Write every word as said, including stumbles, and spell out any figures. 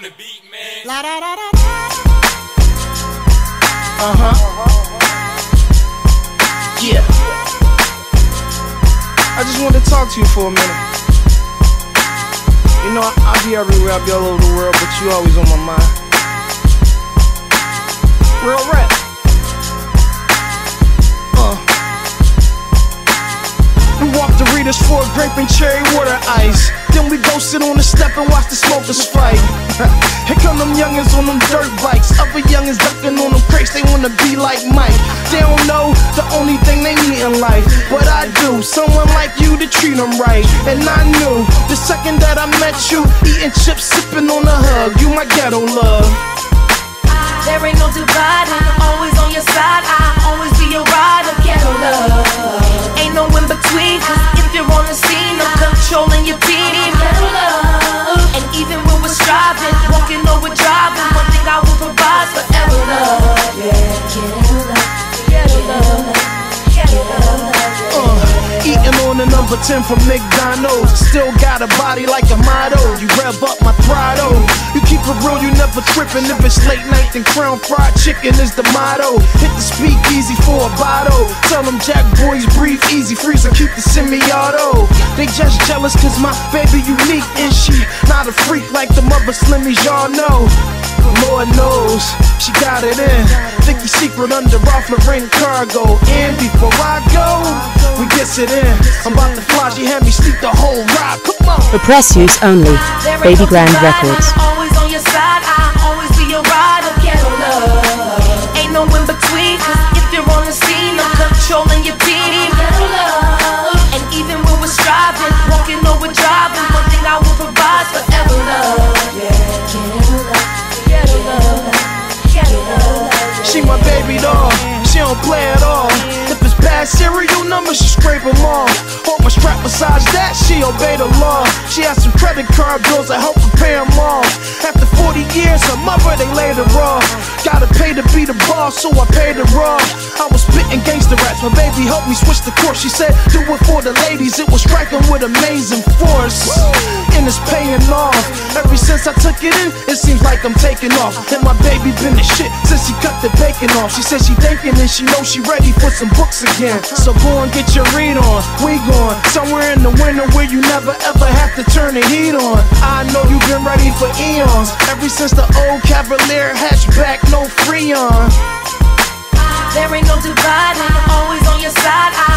I'm the beat man. La da da da da. Uh huh. Yeah. I just wanted to talk to you for a minute. You know, I, I be everywhere, I be all over the world, but you always on my mind. Real rap. Uh. We walk Doritos for a grape and cherry water ice. Then we go sit on the step and watch the smokers fight. Here come them youngins on them dirt bikes. Other youngins ducking on them crates, they wanna be like Mike. They don't know the only thing they need in life. But I do, someone like you to treat them right. And I knew, the second that I met you, eating chips, sipping on a hug, you my ghetto love. There ain't no dividing, always on your side, I always be your rider, ghetto love. Ain't no in between, cause if you're on the scene, I'm controlling your team, ghetto love. And even when we're striving, walking or we're driving, one thing I will provide forever love. Yeah, ghetto love, ghetto love, ghetto love. Uh, eating on the number ten from McDonald's, still got a body like a motto, you rev up my throttle. You keep it real, you never trippin'. If it's late night, then crown fried chicken is the motto. Hit the speakeasy for a bottle. Tell them Jack boys breathe easy, freeze and keep the semi-auto. They just jealous cause my baby unique, and she not a freak like the mother Slimmies y'all know. Lord knows, she got it in. Thicky secret under Ralph Lauren cargo. And before I go, we gets it in. I'm about to fly, she had me sleep the whole ride. Come on. For press use only, Baby Grand Records. Always on your side, I always be your rider, ghetto love. Ain't no in between, cause if you're on the scene, I'm controlling your team, ghetto love. And even when we're striving, walking or we're driving, one thing I will provide forever love. She my baby doll, she don't play at all. If it's bad serial numbers, she scrape them off. Hope my strap besides that, she obey the law. She has some credit card bills that help her pay them off. After forty years, her mother, they laid her off. Gotta pay to be the boss, so I paid her off. I was spitting gangster raps, my baby helped me switch the course. She said, do it for the ladies, it was striking with amazing force. And it's paying off. Ever since I took it in, it seems like I'm taking off. And my baby been the shit since she cut the bacon off. She said she thinking and she knows she ready for some books again. So go and get your read on, we gone somewhere in the winter where you never ever have to turn the heat on. I know you've been ready for eons, ever since the old Cavalier hatchback, no Freon. There ain't no dividing, always on your side, I